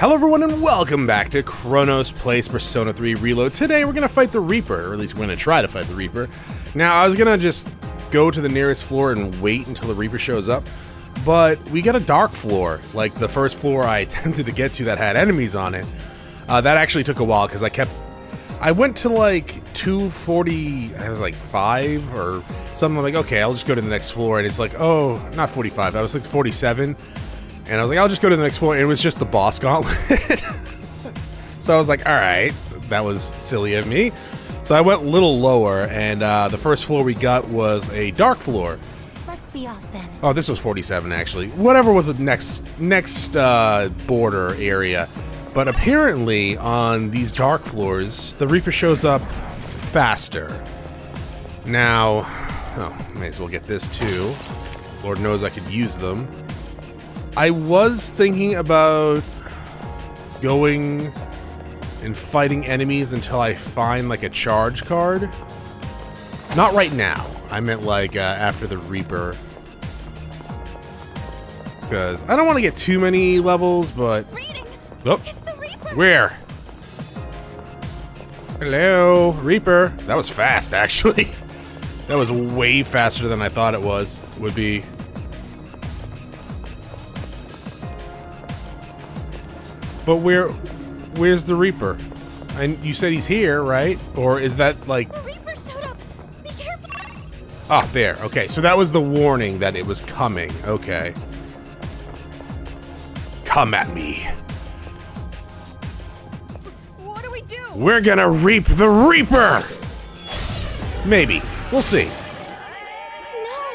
Hello everyone and welcome back to Chronos Plays Persona 3 Reload. Today we're going to fight the Reaper, or at least we're going to try to fight the Reaper. Now I was going to just go to the nearest floor and wait until the Reaper shows up, but we got a dark floor, like the first floor I attempted to get to that had enemies on it. That actually took a while because I went to like 240, I was like 5 or something. I'm like, okay, I'll just go to the next floor, and it's like, oh, not 45, that was like 47. And I was like, I'll just go to the next floor, and it was just the boss gauntlet. So I was like, all right, that was silly of me. So I went a little lower, and the first floor we got was a dark floor. Let's be off then. Oh, this was 47, actually. Whatever was the next border area. But apparently, on these dark floors, the Reaper shows up faster. Now, oh, may as well get this, too. Lord knows I could use them. I was thinking about going and fighting enemies until I find, like, a charge card. Not right now. I meant, like, after the Reaper. Because I don't want to get too many levels, but... Oh. It's the Reaper. Where? Hello, Reaper. That was fast, actually. That was way faster than I thought it was. Would be... But where's the Reaper? And you said he's here, right? Or is that like... The Reaper showed up. Be careful. Ah, there. Okay, so that was the warning that it was coming. Okay. Come at me. What do we do? We're gonna reap the Reaper! Maybe. We'll see. No,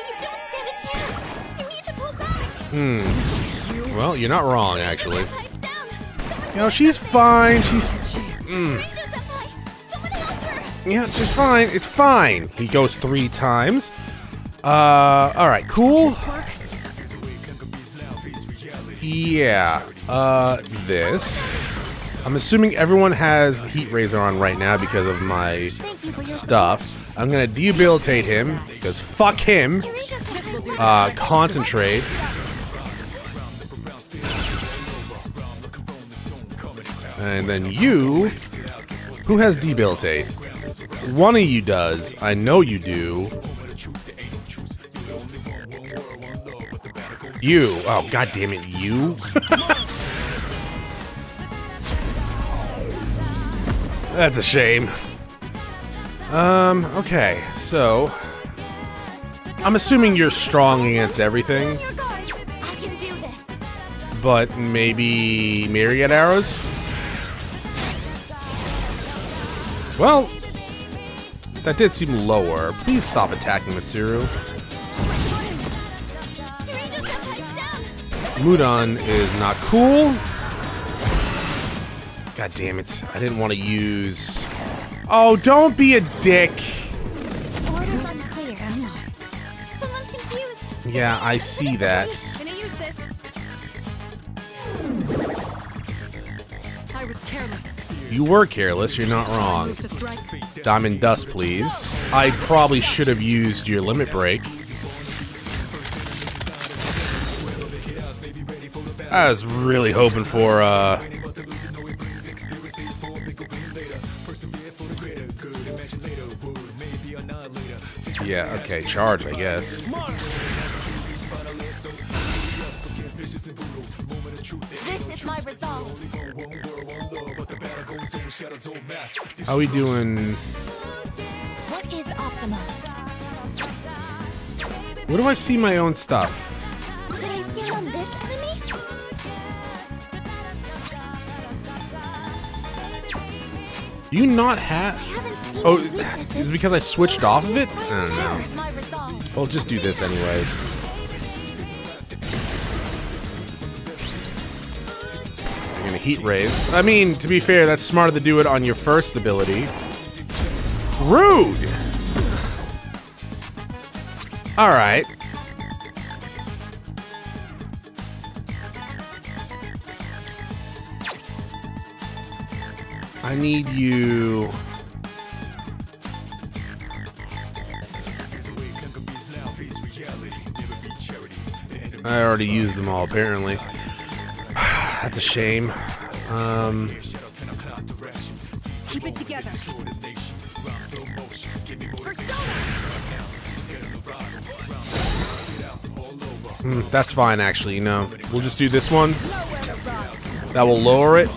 you don't stand a chance. You need to pull back. Hmm. Well, you're not wrong, actually. No, she's fine. She's... Yeah, she's fine. It's fine. He goes 3 times. Alright, cool. Yeah. This. I'm assuming everyone has Heat Razor on right now because of my stuff. I'm gonna debilitate him, because fuck him. Concentrate. And then you, who has debilitate? One of you does. I know you do. You. Oh, god damn it, you. That's a shame. Okay, so... I'm assuming you're strong against everything. But maybe Myriad arrows? Well, that did seem lower. Please stop attacking Mitsuru. Mudan is not cool. God damn it. I didn't want to use... Oh, don't be a dick. Yeah, I see that. I was careless. You were careless, you're not wrong. Diamond Dust, please. I probably should have used your Limit Break. I was really hoping for, yeah, okay, charge, I guess. This is my resolve. How we doing? What is optimal? Where do I see my own stuff? Could I stand on this enemy? Do you not have... Oh, is it because I switched off of it? I don't know. I'll just do this anyways. Heat Rave. I mean, to be fair, that's smarter to do it on your first ability. Rude! Alright. I need you... I already used them all, apparently. That's a shame. Keep it together. That's fine, actually. No, we'll just do this one. That will lower it.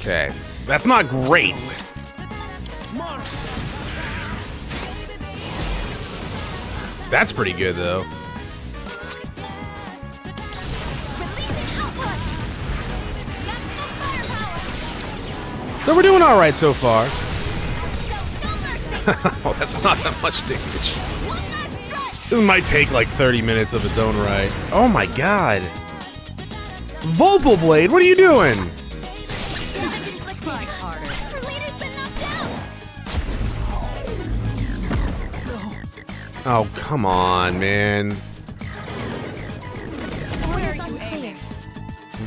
Okay, that's not great. That's pretty good, though. So we're doing all right so far. Oh, that's not that much damage. This might take like 30 minutes of its own right. Oh my god. Volpal Blade, what are you doing? Oh, come on, man.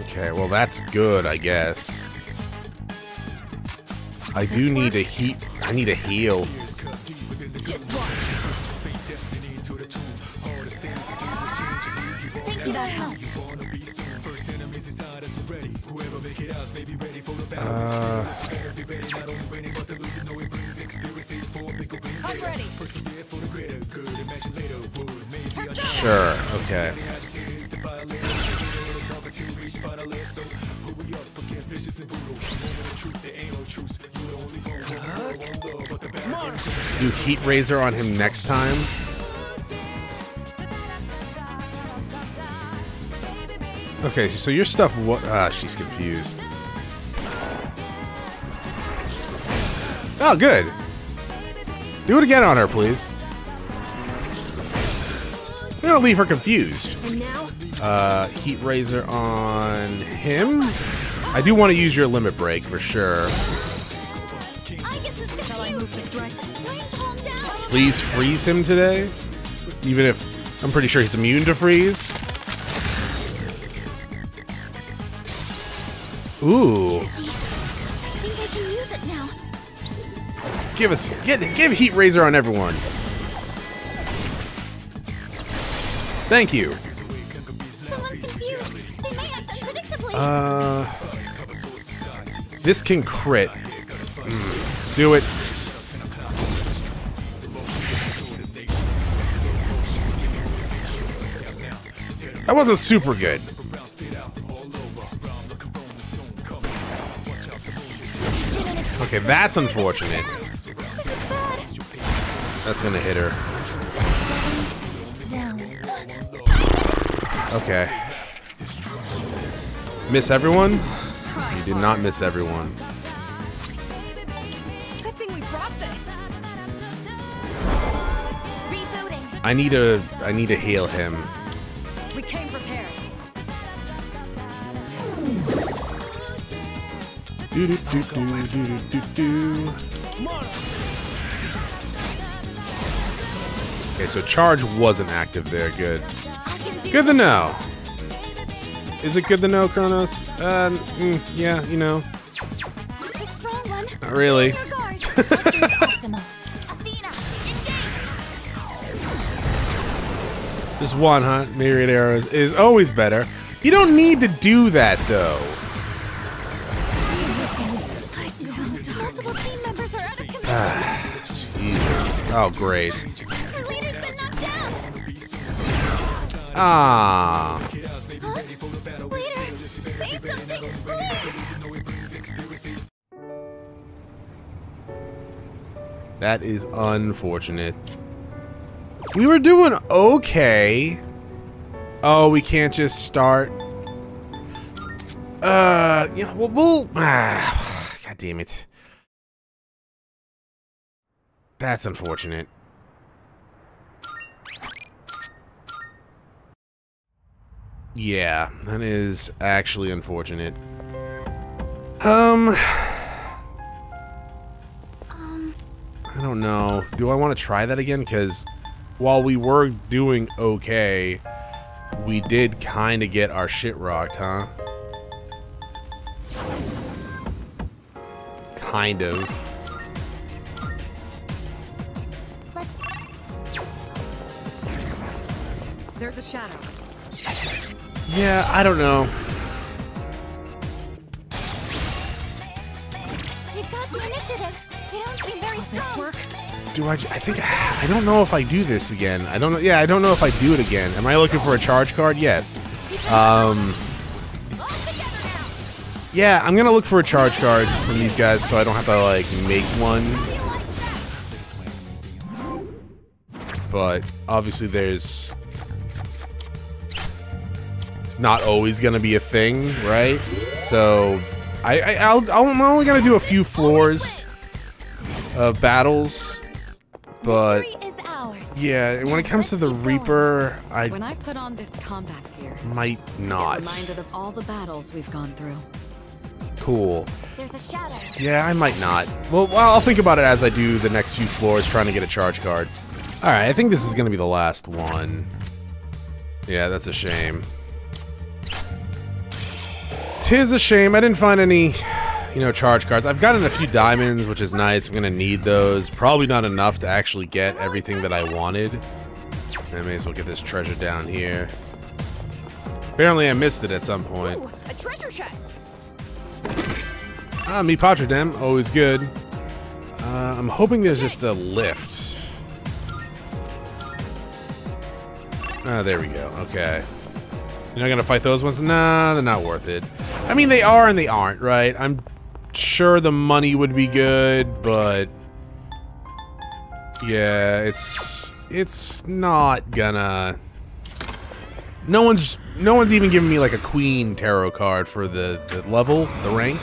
Okay, well that's good, I guess. I do need a heat. I need a heal. Sure. Okay. Do Heat Razor on him next time. Okay, so your stuff. What? Ah, she's confused. Oh, good. Do it again on her, please. I'm gonna leave her confused. Heat Razor on him. I do want to use your limit break for sure. Please freeze him today. Even if I'm pretty sure he's immune to freeze. Ooh. Give us give Heat Razor on everyone. Thank you. This can crit. Do it. That wasn't super good. Okay, that's unfortunate. That's gonna hit her. Okay. Miss everyone? You did not miss everyone. I need to heal him. We came prepared. Okay, so charge wasn't active there. Good. Good to know. Is it good to know, Chronos? Yeah, you know. Not really. Just one, huh? Myriad arrows is always better. You don't need to do that, though. Jesus. Oh, great. Ah. That is unfortunate. We were doing okay. Oh, we can't just start. You know, we'll God damn it. That's unfortunate. Yeah, that is actually unfortunate. I don't know. Do I want to try that again? Because while we were doing okay, we did kind of get our shit rocked, huh? Kind of. There's a shadow. Yeah, I don't know. You've got the initiative. They don't seem very strong. Will this work? Do I think I don't know if I do this again. I don't know. Yeah, I don't know if I do it again. Am I looking for a charge card? Yes. Yeah, I'm gonna look for a charge card from these guys so I don't have to like make one. But obviously there's it's not always gonna be a thing, right? So I'm only gonna do a few floors of battles, but yeah, when it comes to the Reaper, I put on this combat gear, might not. Reminded of all the battles we've gone through. Cool. There's a shadow. Yeah, I might not. Well, I'll think about it as I do the next few floors, trying to get a charge card. All right, I think this is gonna be the last one. Yeah, that's a shame. Tis a shame. I didn't find any, you know, charge cards. I've gotten a few diamonds, which is nice. I'm gonna need those. Probably not enough to actually get everything that I wanted. I may as well get this treasure down here. Apparently, I missed it at some point. Ooh, a treasure chest. Mi patridem, always good. I'm hoping there's just a lift. Ah, there we go. Okay. You're not gonna fight those ones? Nah, they're not worth it. I mean, they are and they aren't, right? I'm sure the money would be good, but yeah, it's not gonna. No one's even giving me like a queen tarot card for the level, the rank.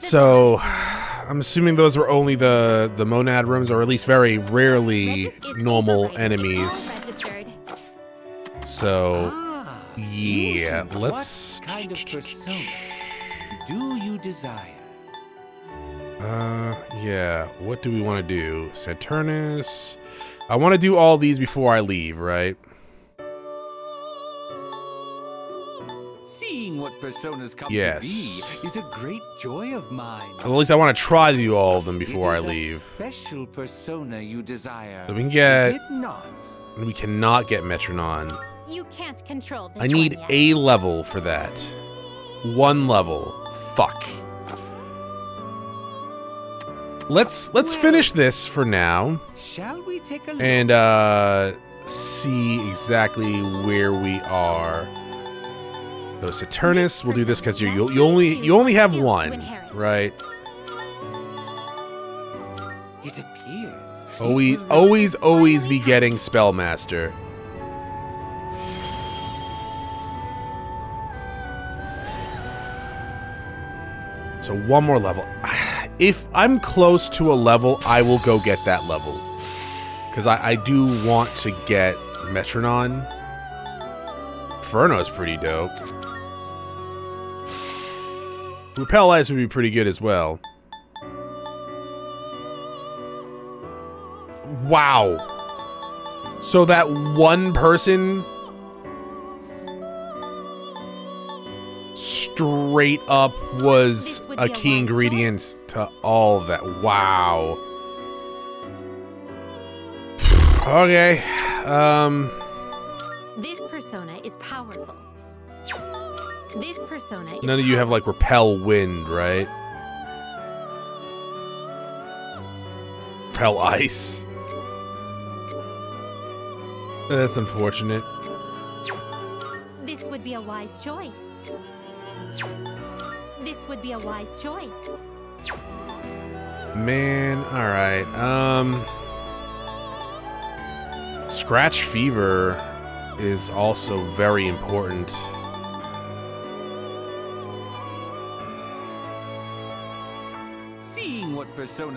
So I'm assuming those were only the monad rooms, or at least very rarely normal enemies. So, yeah, let's. What kind of persona do you desire? Yeah, what do we want to do? Saturnus. I want to do all these before I leave, right? Seeing what personas come to be is a great joy of mine. At least I want to try to do all of them before I leave. Special persona you desire. So we can get. Is it not? We cannot get Metronon. You can't control this. I need a level for that. One level. Fuck. Let's finish this for now. Shall we take a look? And see exactly where we are. So Saturnus, we'll do this because you only have one, right? It appears. Always be getting Spellmaster. So one more level. If I'm close to a level, I will go get that level. Because I do want to get Metronon. Inferno's pretty dope. Repel Ice would be pretty good as well. Wow. So that one person straight up was a key ingredient to all of that. Wow. Okay. This persona is powerful. This persona is. None of you have like Repel Wind, right? Repel Ice. That's unfortunate. This would be a wise choice. This would be a wise choice. Man, all right. Scratch Fever is also very important.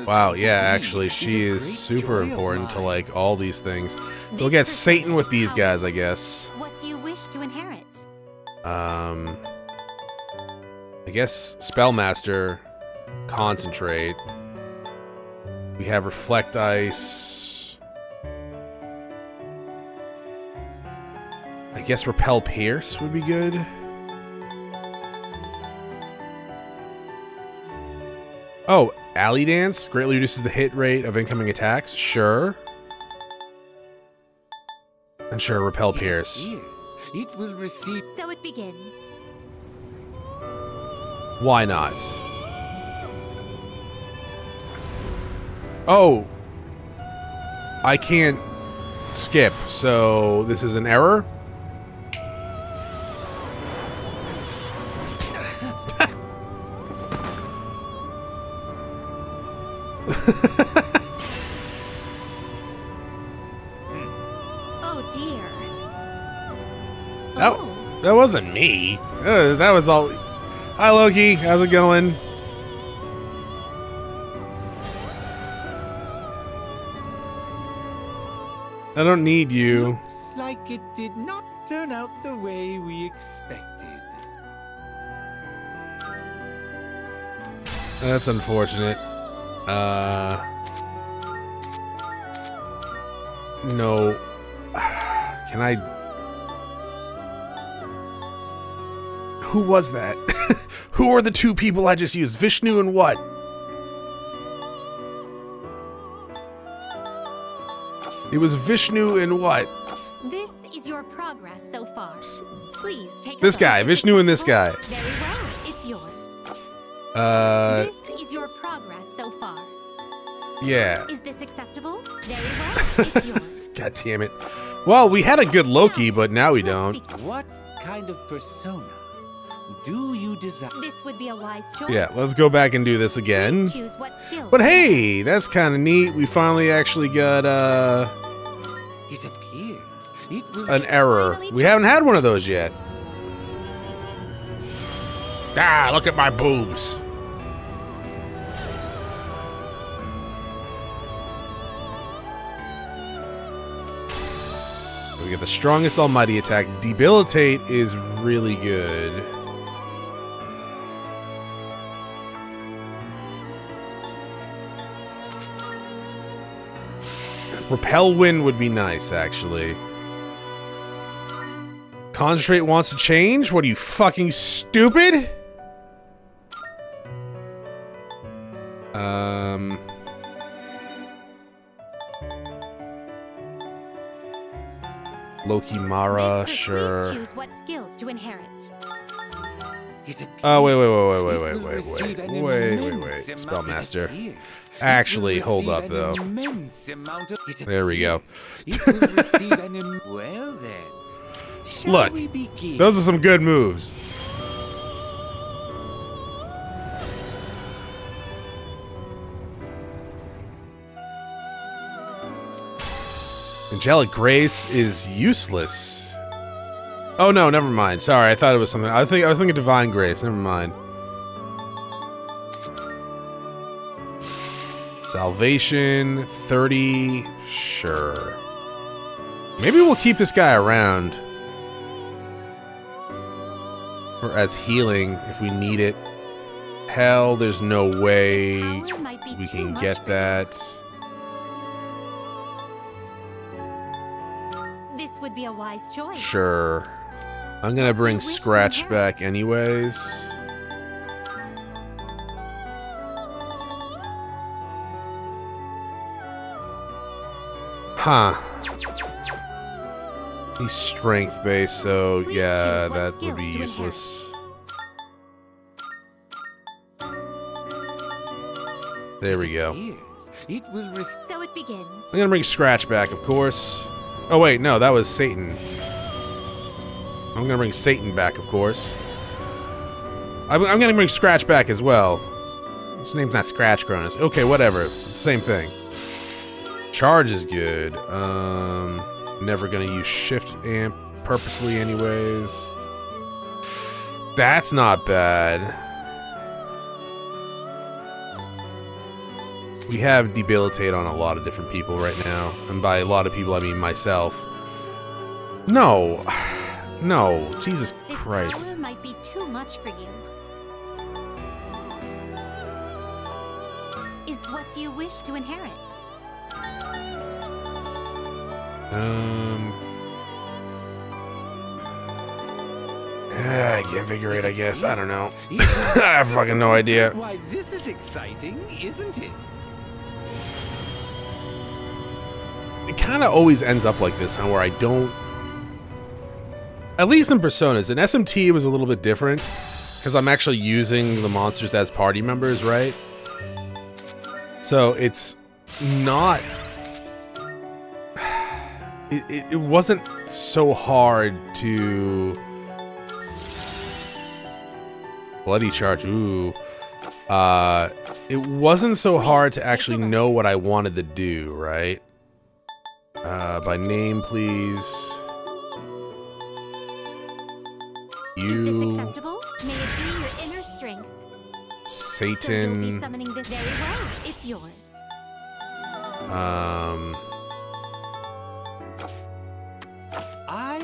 Wow, yeah, actually, she is super important to, like, all these things. So we'll get Satan with these guys, I guess. What do you wish to inherit? I guess Spellmaster, Concentrate. We have Reflect Ice. I guess Repel Pierce would be good. Oh, Alley Dance greatly reduces the hit rate of incoming attacks. Sure. And sure, Repel Pierce. It will receive. So it begins. Why not? Oh, I can't skip, so this is an error? Oh dear. Oh, that wasn't me. That was all. Hi Loki, how's it going? I don't need you. Looks like it did not turn out the way we expected. That's unfortunate. No. Can I? Who was that? Who are the two people I just used? Vishnu and what? It was Vishnu and what? This is your progress so far. Please take this guy, Vishnu and this guy. Very well, it's yours. This is your progress so far. Yeah. Is this acceptable? Very well, it's yours. God damn it. Well, we had a good Loki, but now we don't. What kind of persona do you desire? This would be a wise choice. Yeah, let's go back and do this again. But hey, that's kind of neat. We finally actually got an error. We haven't had one of those yet. Ah, look at my boobs. We get the strongest almighty attack. Debilitate is really good. Repel wind would be nice, actually. Concentrate wants to change? What are you, fucking stupid? Loki Mara, sure. What skills to inherit. Oh, wait. Spellmaster. Actually, hold up, though. There we go. Look, those are some good moves. Angelic Grace is useless. Oh no, never mind. Sorry, I thought it was something. I was thinking Divine Grace. Never mind. Salvation, 30, sure. Maybe we'll keep this guy around. Or as healing, if we need it. Hell, there's no way we can get that. This would be a wise choice. Sure. I'm gonna bring Scratch back anyways. Huh. He's strength-based, so yeah, that would be useless. There we go. So it begins. I'm gonna bring Scratch back, of course. Oh wait, no, that was Satan. I'm gonna bring Satan back, of course. I'm gonna bring Scratch back as well. His name's not Scratch Cronus. Okay, whatever. Same thing. Charge is good. Never gonna use shift amp purposely anyways. That's not bad. We have debilitate on a lot of different people right now. And by a lot of people, I mean myself. No. No. Jesus Christ. This power might be too much for you. Is what do you wish to inherit? I can't figure it, I guess. I don't know. I have fucking no idea. Why, this is exciting, isn't it? it kind of always ends up like this, huh, where I don't... At least in Personas. In SMT, it was a little bit different, because I'm actually using the monsters as party members, right? So it's not... It wasn't so hard to... Bloody Charge, ooh. It wasn't so hard to actually know what I wanted to do, right? By name, please. You... Is this acceptable? May it be your inner strength. Satan... So you'll be summoning this very well. It's yours.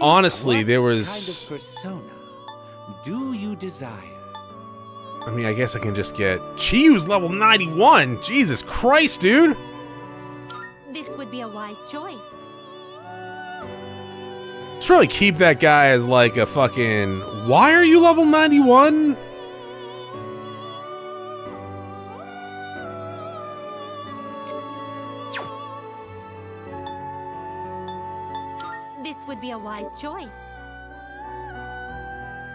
Honestly, there was... What kind of persona do you desire? I mean, I guess I can just get... Chiyu's level 91! Jesus Christ, dude! This would be a wise choice. Just really keep that guy as like a fucking... Why are you level 91? This would be a wise choice.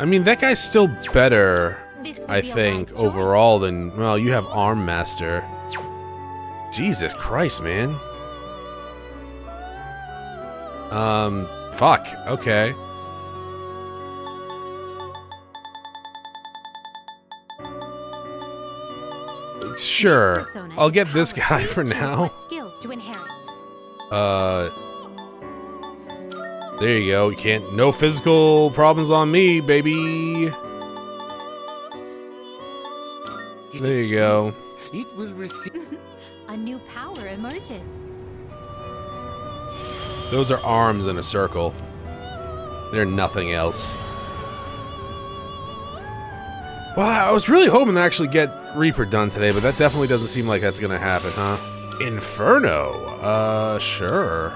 I mean, that guy's still better... I think overall than, well, you have Arm Master. Jesus Christ, man. Fuck. Okay. Sure. I'll get this guy for now. There you go. You can't, no physical problems on me, baby. There you go. It will receive a new power emerges. Those are arms in a circle. They're nothing else. Wow, I was really hoping to actually get Reaper done today, but that definitely doesn't seem like that's gonna happen, huh? Inferno. Sure.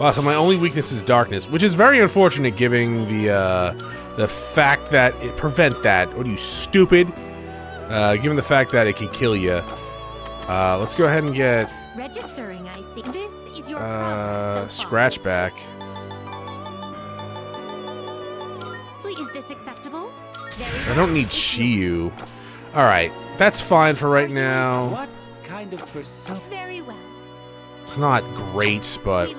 Wow, so my only weakness is darkness, which is very unfortunate giving the fact that it prevent that. What are you, stupid? Given the fact that it can kill you, let's go ahead and get registering. I see. This is your Scratchback. Is this acceptable? I don't need Chiyu. All right, that's fine for right now. What kind of person? Very well. It's not great, but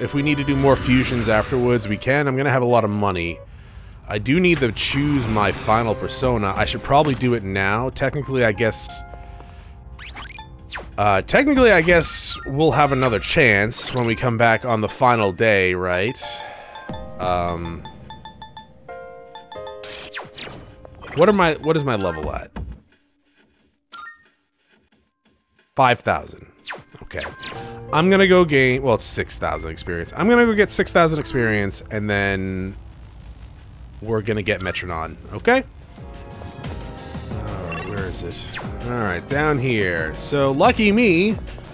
if we need to do more fusions afterwards, we can. I'm gonna have a lot of money. I do need to choose my final persona. I should probably do it now. Technically, I guess... technically, I guess we'll have another chance when we come back on the final day, right? What is my level at? 5,000. Okay. I'm gonna go gain... Well, it's 6,000 experience. I'm gonna go get 6,000 experience, and then... We're gonna get Metronon, okay? Alright, where is it? Alright, down here. So, lucky me,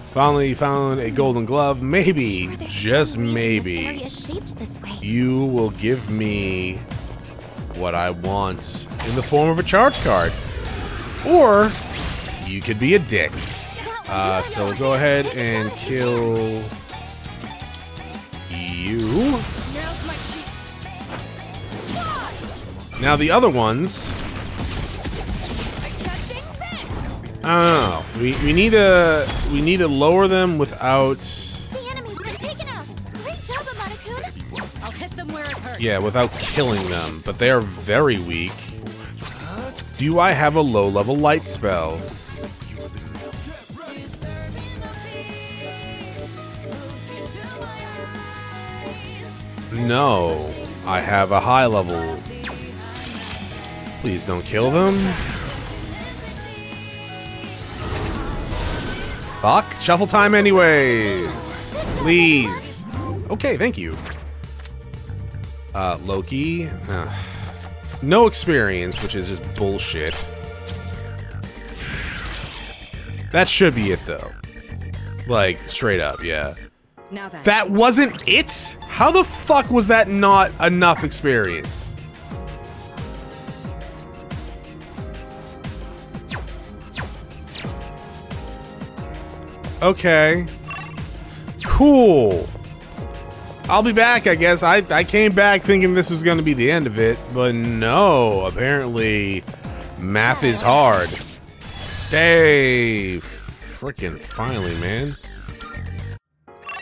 finally found a golden glove. Maybe, just maybe, you will give me what I want in the form of a charge card. Or, you could be a dick. So we'll go ahead and kill you. Now the other ones, we need to lower them without. The enemies have taken up. Great job, Amanakun. I'll hit them where it hurts. Yeah, without killing them, but they are very weak. Do I have a low-level light spell? No, I have a high level. Please don't kill them. Fuck. Shuffle time anyways. Please. Okay, thank you. Loki. No experience, which is just bullshit. That should be it, though. Like, straight up, yeah. That wasn't it? How the fuck was that not enough experience? Okay. Cool. I'll be back, I guess. I came back thinking this was going to be the end of it, but no. Apparently, math is hard. Hey, freaking finally, man.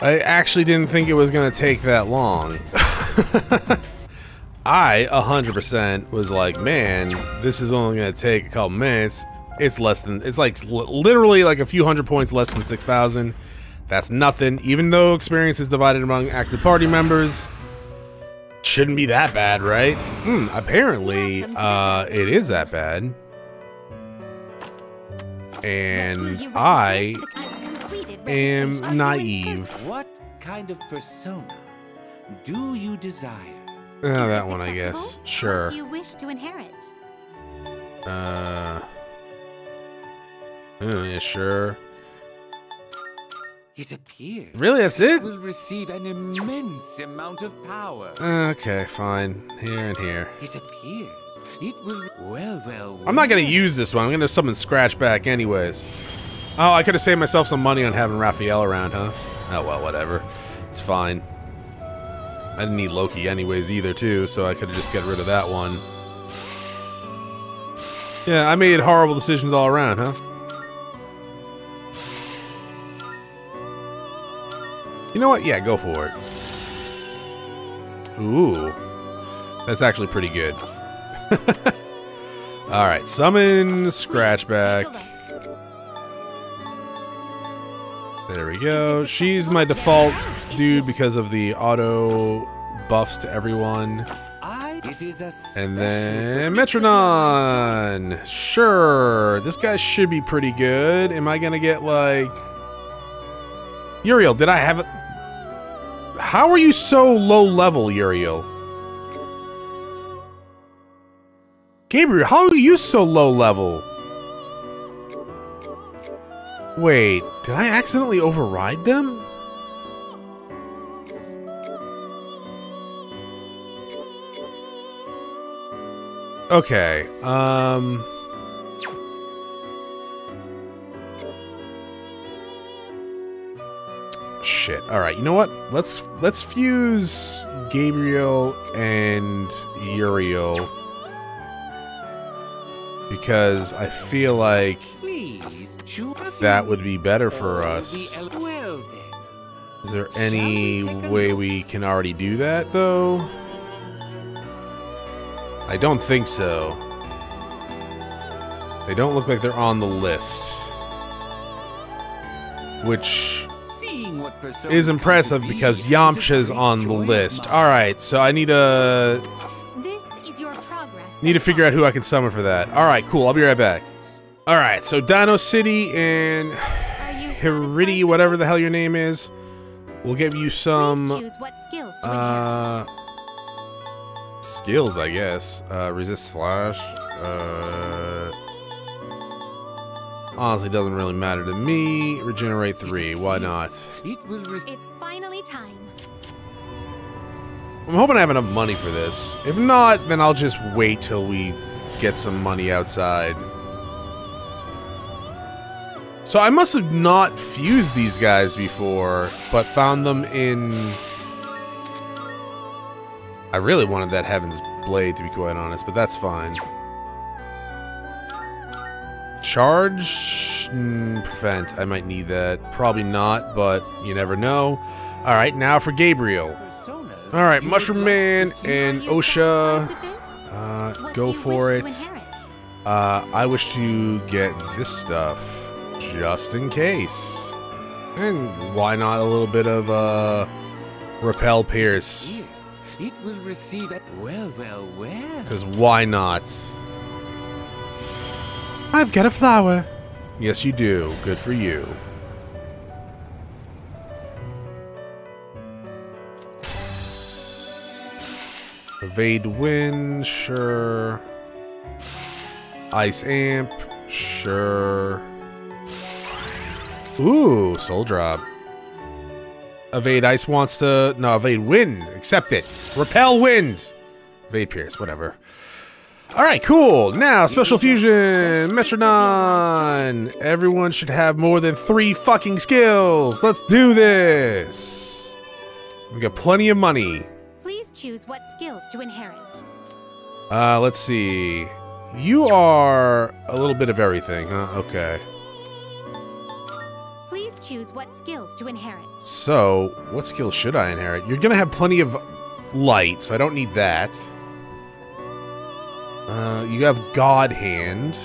I actually didn't think it was going to take that long. I 100% was like, man, this is only going to take a couple minutes. It's less than, it's like literally like a few hundred points less than 6,000. That's nothing. Even though experience is divided among active party members, shouldn't be that bad, right? Hmm, apparently, it is that bad. And I am naive. What kind of persona do you desire? Oh, that one, I guess. Sure. Do you wish to inherit? Yeah, sure. It appears. Really, that's it? Will receive an immense amount of power. Okay, fine. Here and here. It appears. It will. Well. I'm not gonna use this one. I'm gonna summon Scratch back, anyways. Oh, I could have saved myself some money on having Raphael around, huh? Oh well, whatever. It's fine. I didn't need Loki, anyways, either, too. So I could have just got rid of that one. Yeah, I made horrible decisions all around, huh? You know what? Yeah, go for it. Ooh. That's actually pretty good. Alright, summon Scratchback. There we go. She's my default dude because of the auto buffs to everyone. And then Metronon! Sure. This guy should be pretty good. Am I gonna get like... Uriel, did I have a... How are you so low level, Uriel? Gabriel, how are you so low level? Wait, did I accidentally override them? Okay, shit. All right. You know what? Let's fuse Gabriel and Uriel because I feel like that would be better for us. Is there any way we can already do that though? I don't think so. They don't look like they're on the list. Which is impressive because Yamcha's on the list. All right, so I need a need to figure out who I can summon for that. All right, cool. I'll be right back. All right, so Dino City and Hiridi, whatever the hell your name is, will give you some skills, I guess. Resist slash. Honestly, doesn't really matter to me. Regenerate 3. Why not? It's finally time. I'm hoping I have enough money for this. If not, then I'll just wait till we get some money outside. So I must have not fused these guys before, but found them in... I really wanted that Heaven's Blade, to be quite honest, but that's fine. Charge? Prevent. I might need that. Probably not, but you never know. Alright, now for Gabriel. Alright, Mushroom Man and Osha. Go for it. I wish to get this stuff just in case. And why not a little bit of Repel Pierce? Because why not? I've got a flower. Yes, you do. Good for you. Evade wind, sure. Ice amp, sure. Ooh, soul drop. Evade ice wants to... No, evade wind. Accept it. Repel wind. Evade pierce, whatever. Alright, cool. Now, special fusion, Metronon. Everyone should have more than 3 fucking skills. Let's do this. We got plenty of money. Please choose what skills to inherit. Let's see. You are a little bit of everything, huh? Okay. Please choose what skills to inherit. So, what skill should I inherit? You're gonna have plenty of light, so I don't need that. You have God Hand.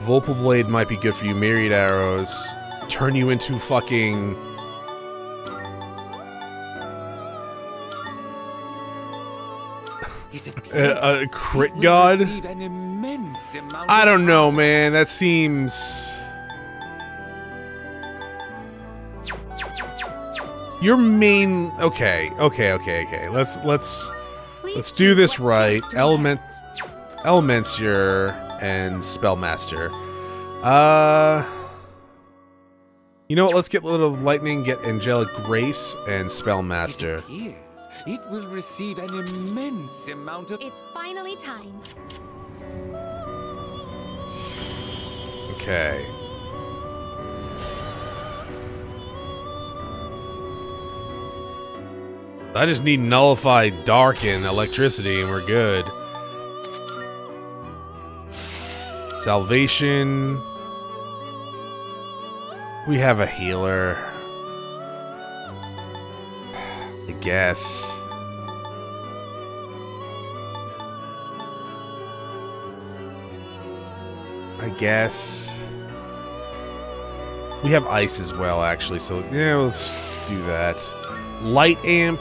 Volpal Blade might be good for you. Myriad arrows turn you into fucking... a crit god? I don't know, man. That seems... Your main... Okay. Let's do this right. Elementier and Spellmaster. You know what? Let's get a little lightning, get Angelic Grace and Spellmaster. It will receive an immense amount of... It's finally time. Okay. I just need nullify, darken, electricity, and we're good. Salvation. We have a healer. I guess. We have ice as well, actually, so yeah, let's do that. Light amp,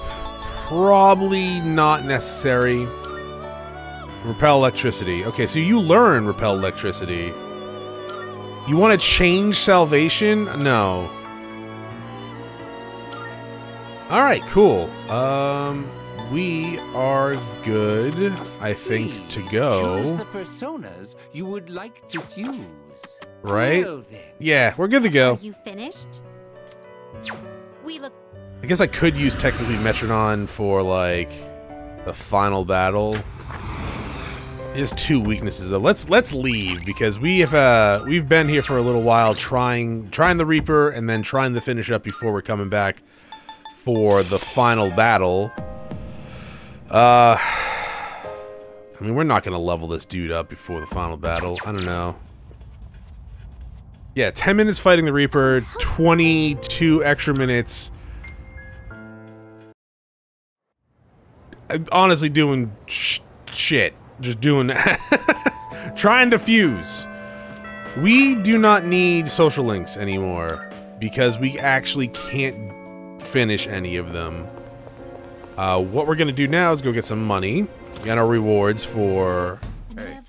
probably not necessary. Repel electricity. Okay, so you learn repel electricity. You want to change salvation? No. All right, cool. We are good, I think, to go. Choose the personas you would like to fuse. Right? Well, yeah, we're good to go. Are you finished? We look. I guess I could use technically Metronon for like the final battle. There's 2 weaknesses though. Let's leave because we've been here for a little while trying the Reaper and then trying to finish up before we're coming back for the final battle. I mean, we're not gonna level this dude up before the final battle. I don't know. Yeah, 10 minutes fighting the Reaper, 22 extra minutes. I'm honestly doing shit. Just doing trying to fuse. We do not need social links anymore because we actually can't finish any of them. What we're gonna do now is go get some money. We got our rewards for hey.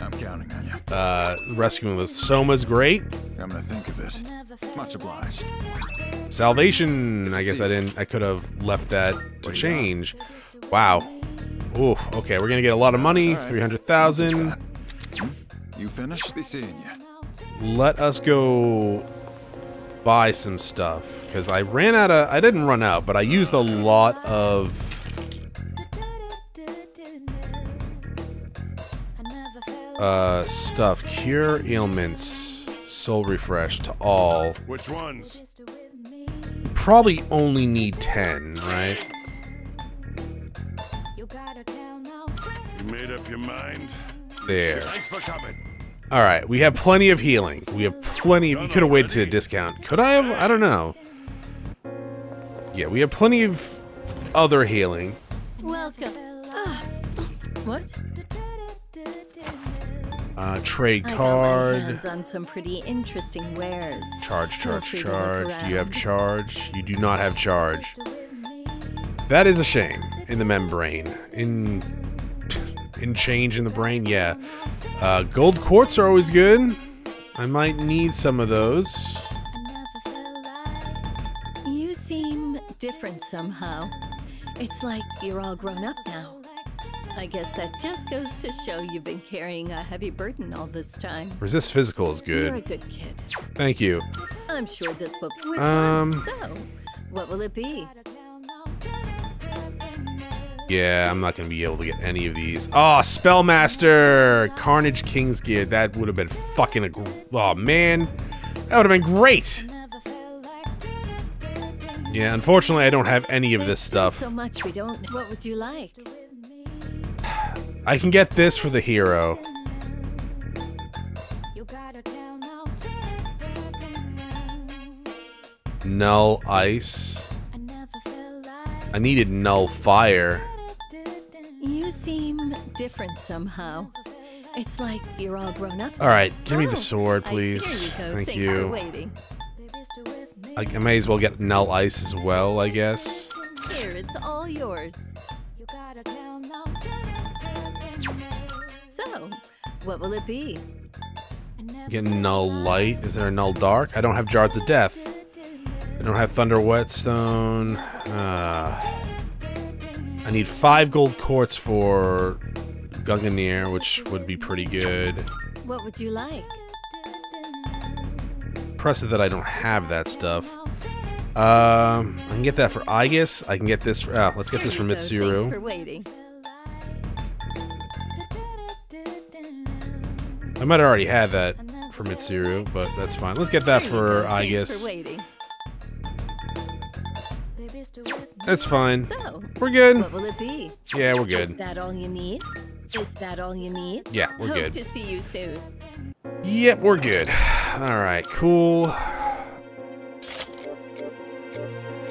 I'm counting on you. Rescuing the Soma's great. I'm gonna think of it. Much obliged. Salvation. I guess I could have left that to change. Wow. Oof. Okay, we're gonna get a lot of money. 300,000. You finished? Be seeing you. Let us go buy some stuff because I ran out of... I didn't run out, but I used a lot of... stuff. Cure ailments, soul refresh to all. Which ones? Probably only need 10, right? You made up your mind. There. All right, we have plenty of healing. We have plenty of... You could have waited to a discount. Could I have? I don't know. Yeah, we have plenty of other healing. Welcome. What? Trade card. I got my hands on some pretty interesting wares. Charge. Do you have charge? You do not have charge. That is a shame. In the membrane. In change in the brain, yeah. Gold quartz are always good. I might need some of those. You seem different somehow. It's like you're all grown up now. I guess that just goes to show you've been carrying a heavy burden all this time. Resist physical is good. You're a good kid. Thank you. I'm sure this will... Which one? So, what will it be? Yeah, I'm not gonna be able to get any of these. Oh, Spellmaster! Carnage King's Gear. That would have been fucking oh, man. That would have been great! Yeah, unfortunately, I don't have any of this stuff. So much we don't know. What would you like? I can get this for the hero. Null Ice. I needed Null Fire. You seem different somehow. It's like you're all grown up. All right, give me the sword, please. Thank you. I may as well get Null Ice as well, I guess. Here, it's all yours. So, what will it be? Get Null Light. Is there a Null Dark? I don't have Jars of Death. I don't have Thunder Whetstone. I need 5 gold quartz for Gunganir, which would be pretty good. What would you like? Impressive that I don't have that stuff. I can get that for Aegis. I can get this for... let's get this for Mitsuru. I might have already had that for Mitsuru, but that's fine. Let's get that for Aegis. That's fine. So, we're good. What will it be? Yeah, we're good. Is that all you need? Is that all you need? Yeah, we're good. Hope to see you soon. Yep, we're good. All right, cool.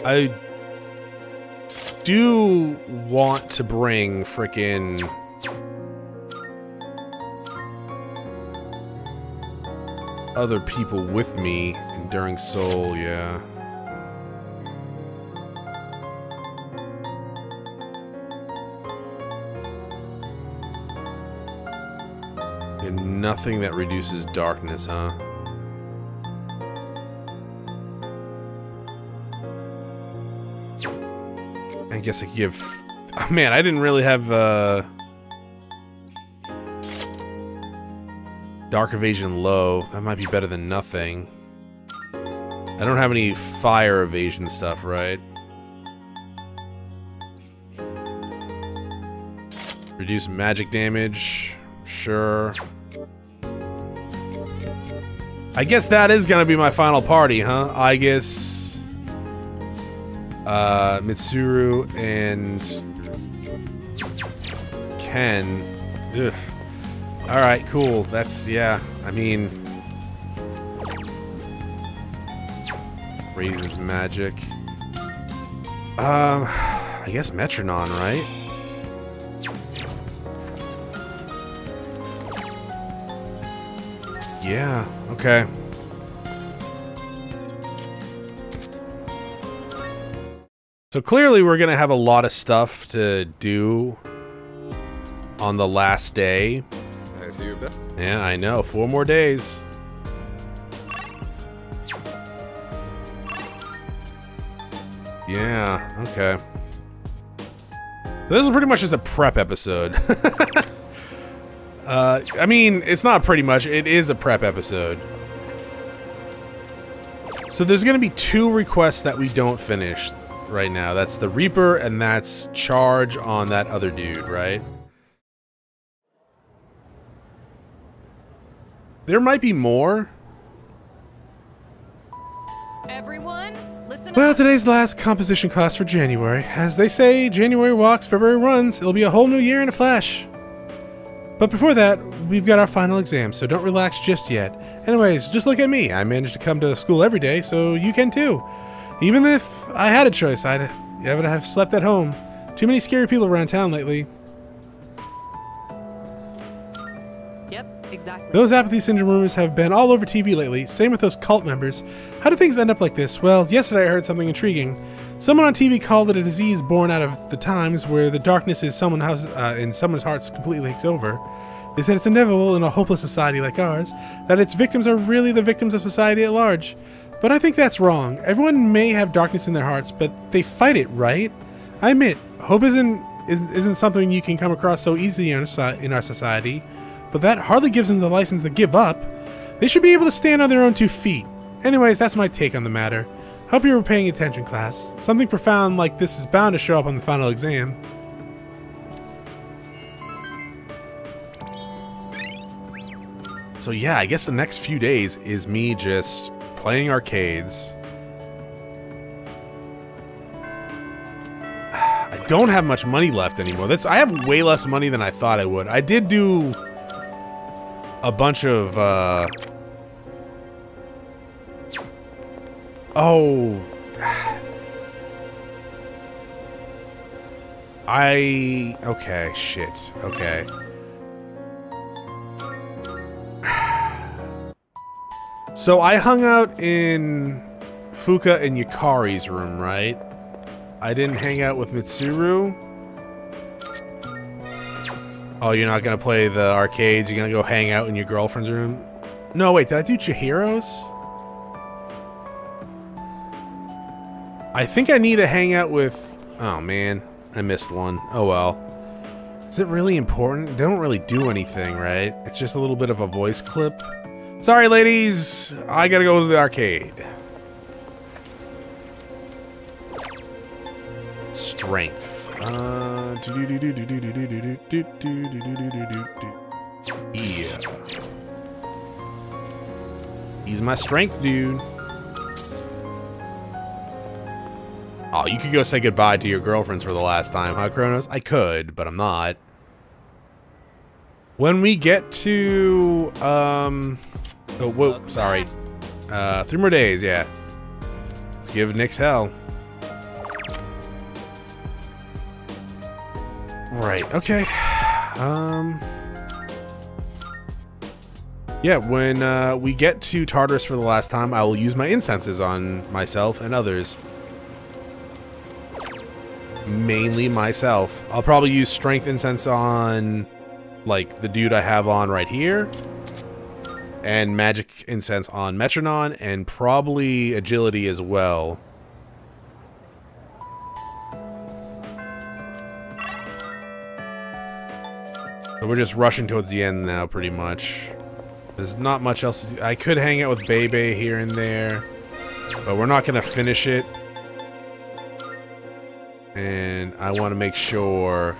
I do want to bring frickin' other people with me. Enduring Soul, yeah. And nothing that reduces darkness, huh? I guess I could give... Oh, man, I didn't really have, Dark Evasion low. That might be better than nothing. I don't have any fire evasion stuff, right? Reduce magic damage. Sure. I guess that is gonna be my final party, huh? I guess Mitsuru and Ken. Ugh. All right, cool. That's yeah. I mean, raises magic. I guess Metronon, right? Yeah, okay. So clearly we're gonna have a lot of stuff to do on the last day. I see you, Ben. Yeah, I know. 4 more days. Yeah, okay. This is pretty much just a prep episode. I mean, it's not pretty much. It is a prep episode. So there's going to be 2 requests that we don't finish right now. That's the Reaper, and that's Charge on that other dude, right? There might be more. Everyone, listen up. Well, today's last composition class for January. As they say, January walks, February runs. It'll be a whole new year in a flash. But before that, we've got our final exam, so don't relax just yet. Anyways, just look at me. I managed to come to school every day, so you can too. Even if I had a choice, I would have slept at home. Too many scary people around town lately. Yep, exactly. Those apathy syndrome rumors have been all over TV lately. Same with those cult members. How do things end up like this? Well, yesterday I heard something intriguing. Someone on TV called it a disease born out of the times where the darkness is in someone's hearts completely takes over. They said it's inevitable in a hopeless society like ours, that its victims are really the victims of society at large. But I think that's wrong. Everyone may have darkness in their hearts, but they fight it, right? I admit, hope isn't something you can come across so easily in our society, but that hardly gives them the license to give up. They should be able to stand on their own 2 feet. Anyways, that's my take on the matter. Hope you were paying attention, class. Something profound like this is bound to show up on the final exam. So yeah, I guess the next few days is me just playing arcades. I don't have much money left anymore. I have way less money than I thought I would. I did do a bunch of, oh, okay, shit, okay. So I hung out in Fuka and Yukari's room, right? I didn't hang out with Mitsuru. Oh, you're not gonna play the arcades? You're gonna go hang out in your girlfriend's room? No, wait, did I do Chihiro's? I think I need to hang out with... Oh, man. I missed one. Oh well. Is it really important? They don't really do anything, right? It's just a little bit of a voice clip. Sorry, ladies! I gotta go to the arcade. Strength. Yeah. He's my strength, dude. Oh, you could go say goodbye to your girlfriends for the last time, huh, Chronos? I could, but I'm not. When we get to, oh, whoa, sorry. 3 more days, yeah. Let's give Nyx hell. Right, okay. Yeah, when we get to Tartarus for the last time, I will use my incenses on myself and others. Mainly myself. I'll probably use strength incense on like the dude I have on right here, and magic incense on Metronon, and probably agility as well. So we're just rushing towards the end now, pretty much. There's not much else to do. I could hang out with Bebe here and there, but we're not gonna finish it. And I want to make sure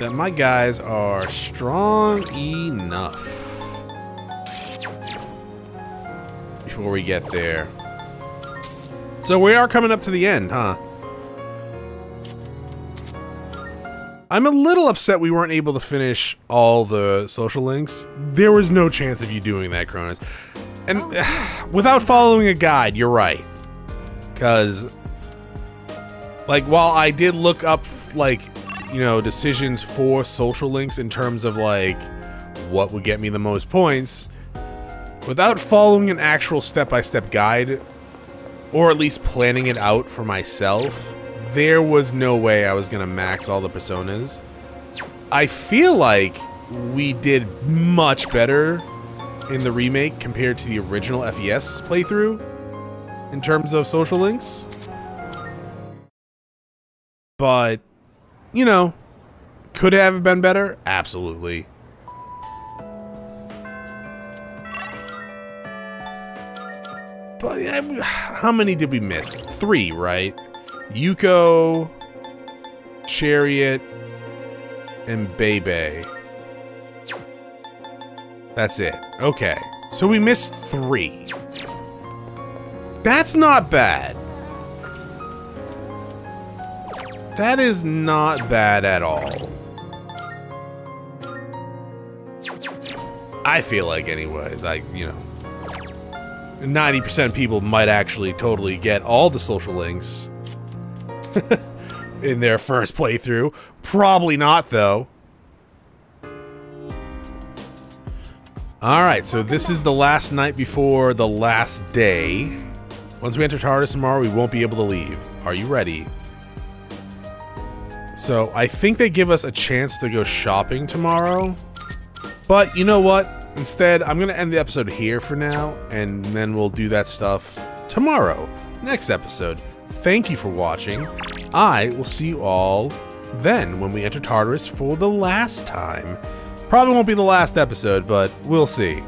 that my guys are strong enough before we get there. So we are coming up to the end, huh? I'm a little upset we weren't able to finish all the social links. There was no chance of you doing that, Cronus. And without following a guide, you're right. Because... like, while I did look up, like, you know, decisions for social links in terms of, like, what would get me the most points, without following an actual step-by-step guide, or at least planning it out for myself, there was no way I was gonna max all the personas. I feel like we did much better in the remake compared to the original FES playthrough in terms of social links. But, you know, could it have been better? Absolutely. But how many did we miss? 3, right? Yuko, Chariot, and Bebe. That's it. Okay. So we missed 3. That's not bad. That is not bad at all. I feel like, anyways, you know, 90% of people might actually totally get all the social links in their first playthrough. Probably not, though. All right, so this is the last night before the last day. Once we enter Tartarus tomorrow, we won't be able to leave. Are you ready? So, I think they give us a chance to go shopping tomorrow. But, you know what? Instead, I'm going to end the episode here for now, and then we'll do that stuff tomorrow, next episode. Thank you for watching. I will see you all then when we enter Tartarus for the last time. Probably won't be the last episode, but we'll see.